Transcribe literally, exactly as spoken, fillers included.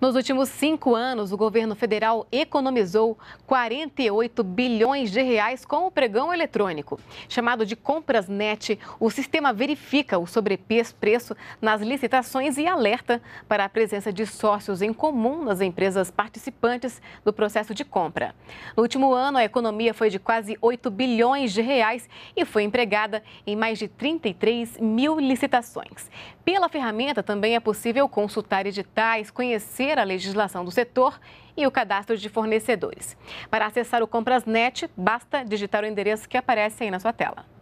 Nos últimos cinco anos, o governo federal economizou quarenta e oito bilhões de reais com o pregão eletrônico. Chamado de ComprasNet, o sistema verifica o sobrepreço nas licitações e alerta para a presença de sócios em comum nas empresas participantes do processo de compra. No último ano, a economia foi de quase oito bilhões de reais e foi empregada em mais de trinta e três mil licitações. Pela ferramenta, também é possível consultar editais, conhecer a legislação do setor e o cadastro de fornecedores. Para acessar o ComprasNet, basta digitar o endereço que aparece aí na sua tela.